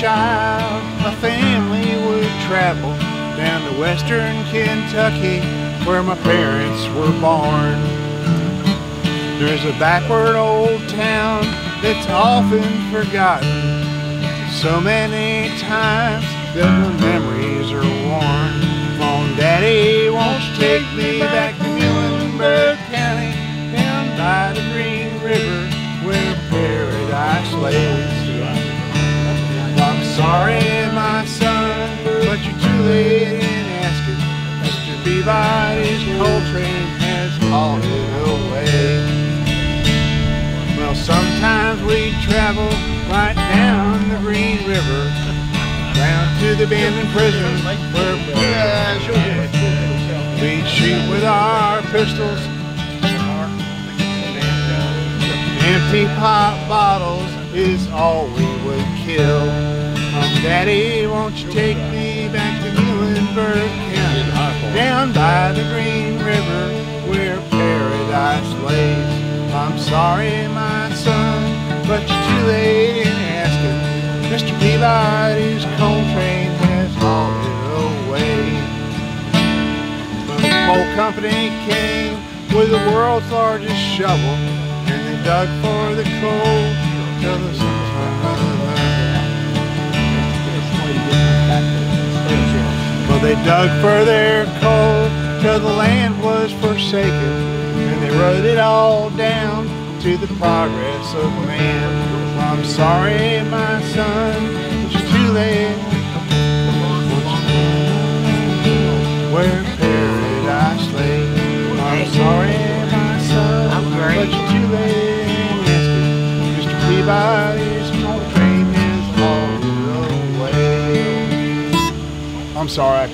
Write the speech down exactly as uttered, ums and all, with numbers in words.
child, my family would travel down to western Kentucky, where my parents were born. There's a backward old town that's often forgotten, so many times that the memories are worn. Come on, Daddy, won't you take me back to Muhlenberg County, down by the Green River, where paradise lays. I'm sorry, my son, but you're too late in asking. Mister Peabody's coal train has hauled it away. Well, sometimes we travel right down the Green River, round to the abandoned prison where we'd shoot with our pistols, empty pop bottles is all we would kill. Mom, Daddy, won't you take me back to Muhlenberg County, down by the Green River, where paradise lays. I'm sorry, my son, but you're too late in asking. Mister Peabody's coal train has hauled it away. The coal company came with the world's largest shovel, and they dug for the coal. Well, they dug for their coal till the land was forsaken, and they wrote it all down to the progress of man. Well, I'm sorry, my son, but you're too late, where paradise lay. Well, I'm sorry, my son, but you're too late. Everybody's train is all the way. I'm sorry.